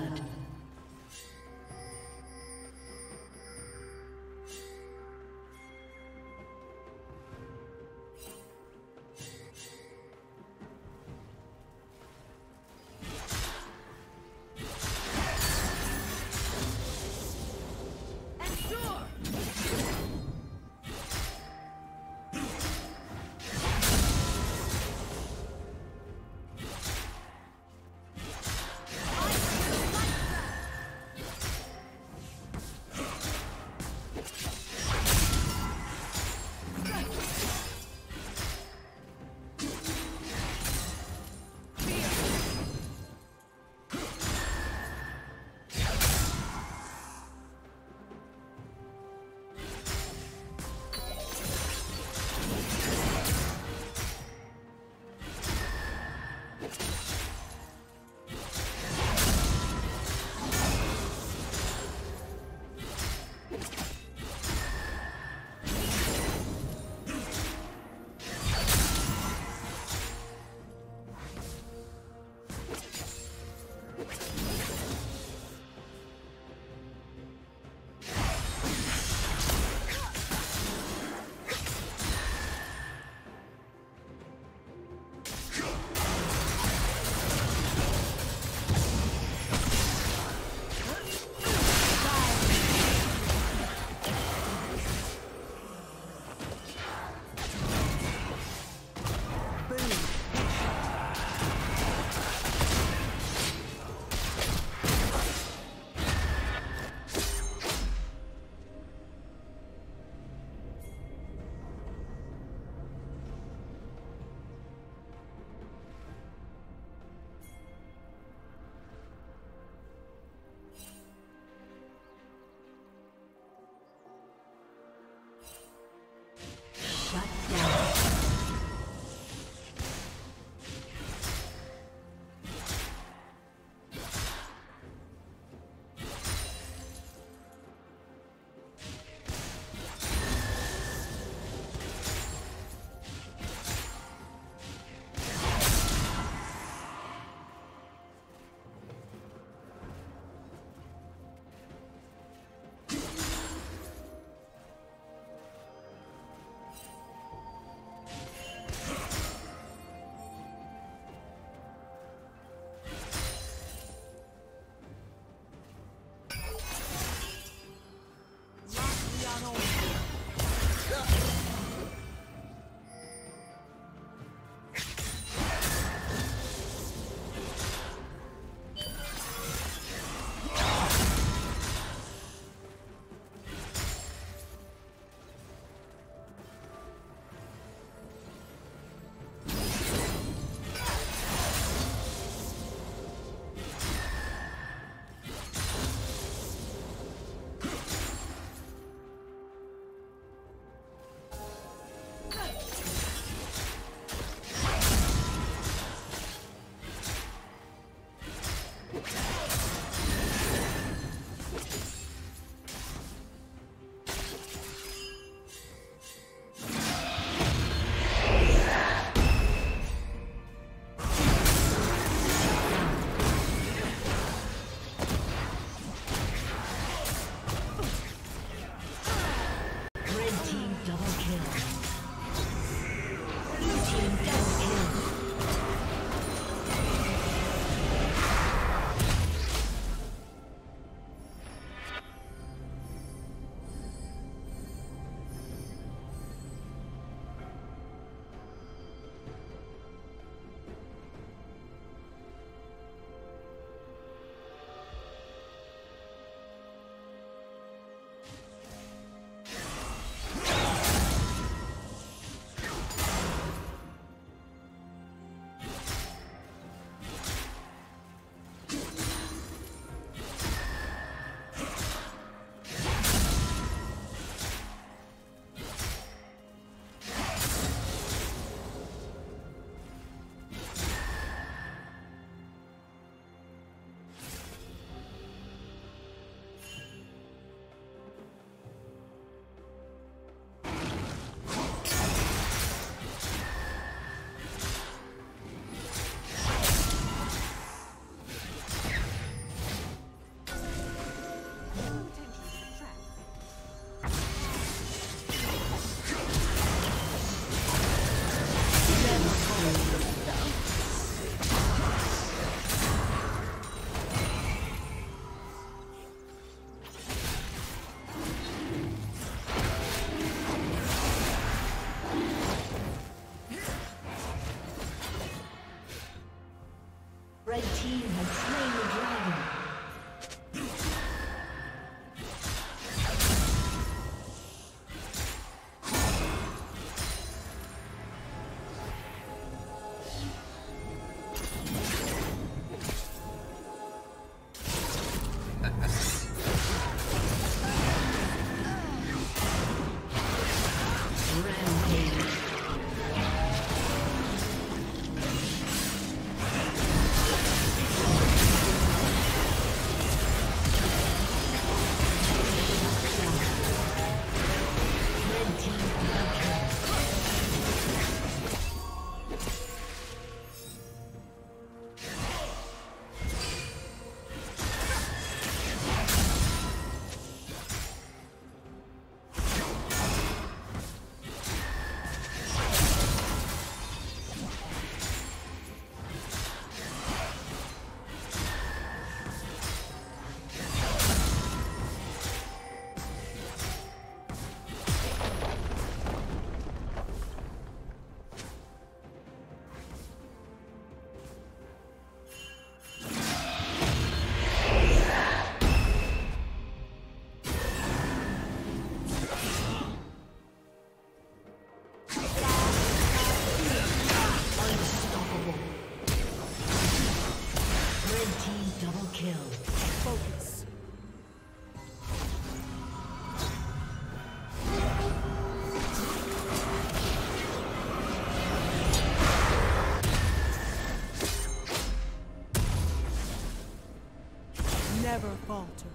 blood. Red team has slain the dragon. Never falter.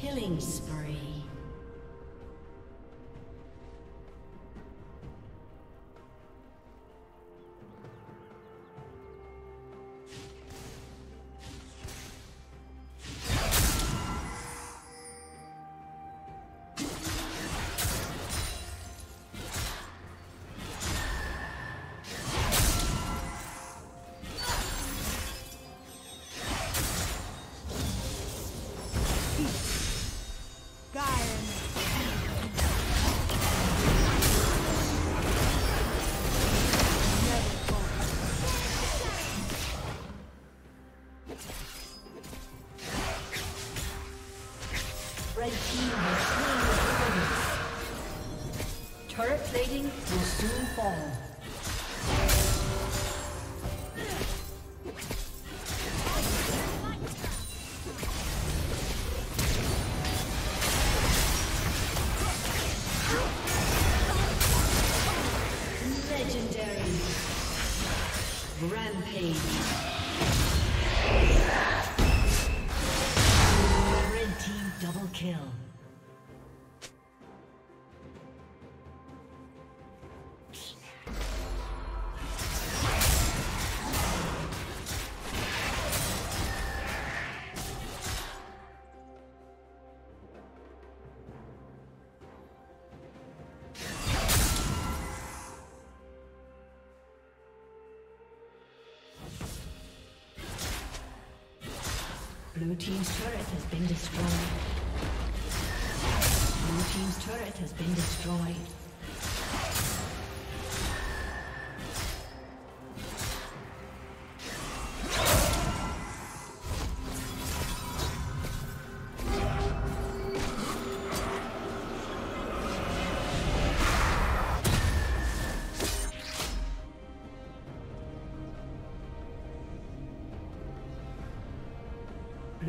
Killing spree. plating will soon fall. Blue team's turret has been destroyed. Blue team's turret has been destroyed.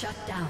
Shut down.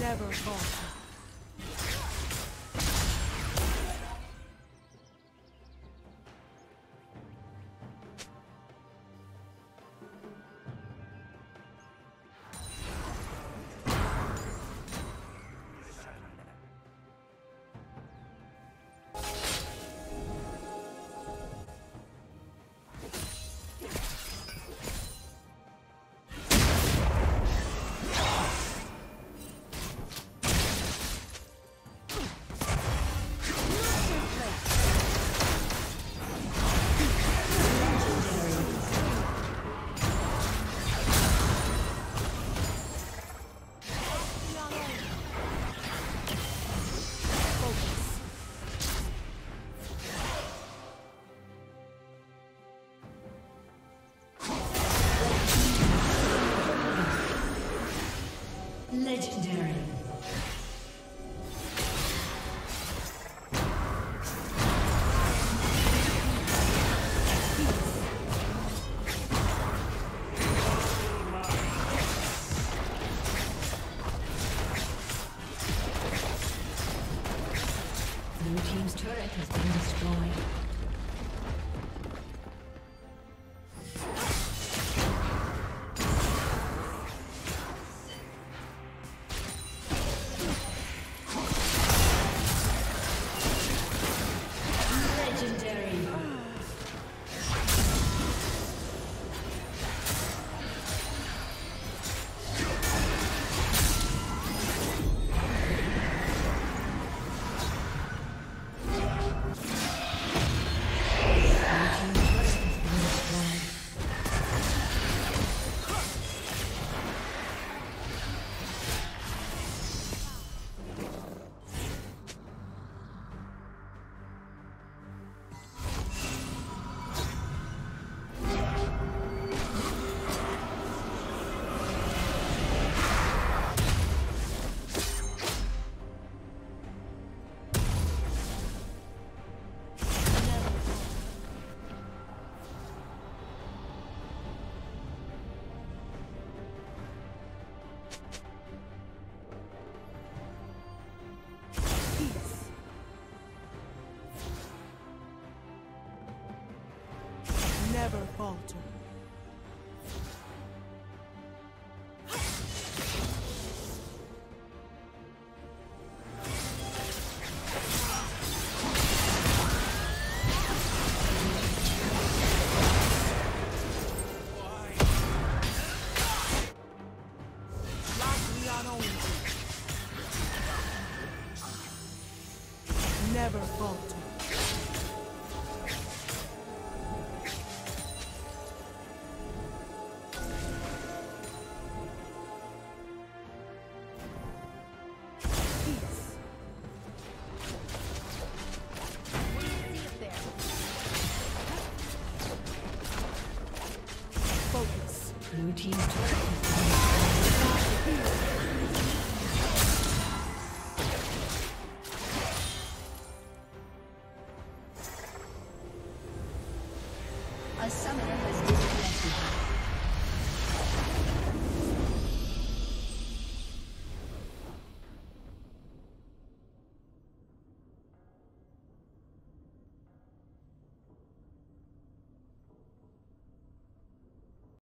Never fall. Legendary. Blue team's turret has been destroyed. Never falter. Never falter. Blue team's turret.